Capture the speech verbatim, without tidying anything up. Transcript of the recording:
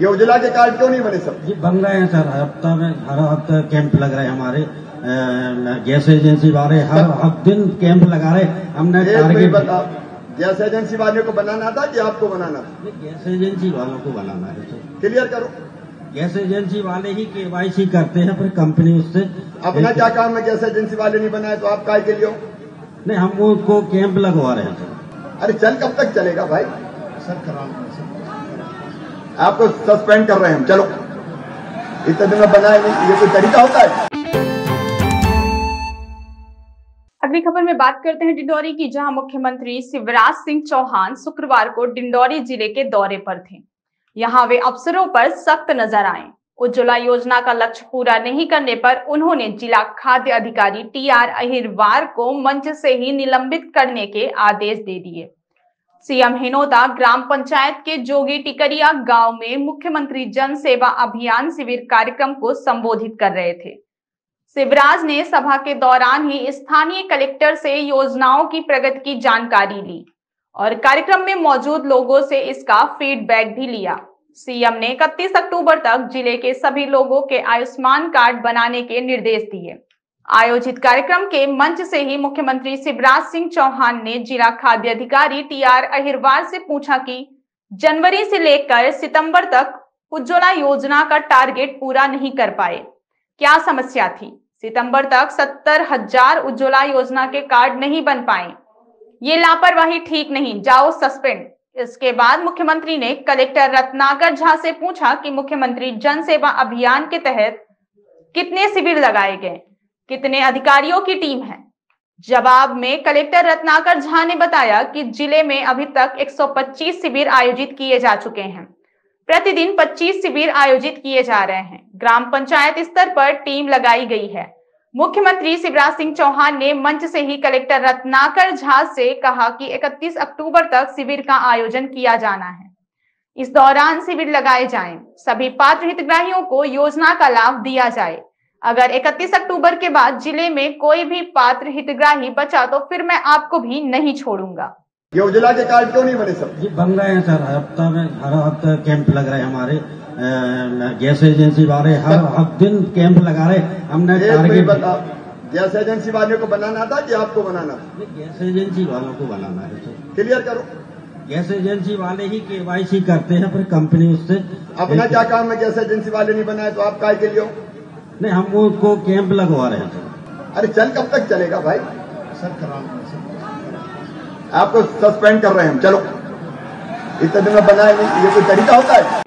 ये उज्ज्वला के कार्ड क्यों नहीं बने सब? ये बन रहे हैं सर, हफ्ता में हर हफ्ता कैंप लग रहे हैं हमारे गैस एजेंसी वाले, हर हफ्ते दिन कैंप लगा रहे। हमने गैस एजेंसी वाले को बनाना था कि आपको बनाना था? गैस एजेंसी वालों को बनाना है सर। क्लियर करो, गैस एजेंसी वाले ही केवाईसी करते हैं, फिर कंपनी उससे अपना क्या काम है? गैस एजेंसी वाले नहीं बनाए तो आप काय के लिए हो? नहीं, हम उसको कैंप लगवा रहे हैं सर। अरे चल, कब तक चलेगा भाई? सर कराना, आपको सस्पेंड कर रहे हैं हम। चलो, इतने दिन में बनाए नहीं, ये कोई तरीका होता है? अगली खबर में बात करते हैं डिंडोरी की, जहां मुख्यमंत्री शिवराज सिंह चौहान शुक्रवार को डिंडोरी जिले के दौरे पर थे। यहां वे अफसरों पर सख्त नजर आए। उज्ज्वला योजना का लक्ष्य पूरा नहीं करने पर उन्होंने जिला खाद्य अधिकारी टी अहिरवार को मंच से ही निलंबित करने के आदेश दे दिए। सीएम हिनोदा ग्राम पंचायत के जोगी टिकरिया गांव में मुख्यमंत्री जन सेवा अभियान शिविर कार्यक्रम को संबोधित कर रहे थे। शिवराज ने सभा के दौरान ही स्थानीय कलेक्टर से योजनाओं की प्रगति की जानकारी ली और कार्यक्रम में मौजूद लोगों से इसका फीडबैक भी लिया। सीएम ने इकतीस अक्टूबर तक जिले के सभी लोगों के आयुष्मान कार्ड बनाने के निर्देश दिए। आयोजित कार्यक्रम के मंच से ही मुख्यमंत्री शिवराज सिंह चौहान ने जिला खाद्य अधिकारी टी अहिरवार से पूछा कि जनवरी से लेकर सितंबर तक उज्ज्वला योजना का टारगेट पूरा नहीं कर पाए, क्या समस्या थी? सितंबर तक सत्तर हजार उज्ज्वला योजना के कार्ड नहीं बन पाए, ये लापरवाही ठीक नहीं, जाओ सस्पेंड। इसके बाद मुख्यमंत्री ने कलेक्टर रत्नाकर झा से पूछा कि मुख्यमंत्री जन सेवा अभियान के तहत कितने शिविर लगाए गए, कितने अधिकारियों की टीम है? जवाब में कलेक्टर रत्नाकर झा ने बताया कि जिले में अभी तक एक सौ पच्चीस शिविर आयोजित किए जा चुके हैं, प्रतिदिन पच्चीस शिविर आयोजित किए जा रहे हैं। ग्राम पंचायत स्तर पर टीम लगाई गई है। मुख्यमंत्री शिवराज सिंह चौहान ने मंच से ही कलेक्टर रत्नाकर झा से कहा कि इकतीस अक्टूबर तक शिविर का आयोजन किया जाना है, इस दौरान शिविर लगाए जाए, सभी पात्र हितग्राहियों को योजना का लाभ दिया जाए। अगर इकतीस अक्टूबर के बाद जिले में कोई भी पात्र हितग्राही बचा तो फिर मैं आपको भी नहीं छोड़ूंगा। ये उज्ज्वला के कार्ड क्यों नहीं बने सर? ये बन रहे हैं सर, हफ्ता में हर हफ्ता कैंप लग रहे हैं हमारे गैस एजेंसी वाले, हर हफ्ते दिन कैंप लगा रहे। हमने गैस एजेंसी वाले को बनाना था कि आपको बनाना था? गैस एजेंसी वालों को बनाना है सर। क्लियर करो, गैस एजेंसी वाले ही केवाईसी करते हैं, फिर कंपनी उससे अपना क्या काम है? गैस एजेंसी वाले नहीं बनाए तो आप काय के लिए हो? नहीं, हम उसको कैंप लगवा रहे हैं। अरे चल, कब तक चलेगा भाई? सर कराना, आपको सस्पेंड कर रहे हैं हम। चलो, इतने दिन में बनाए नहीं, ये कोई तरीका होता है?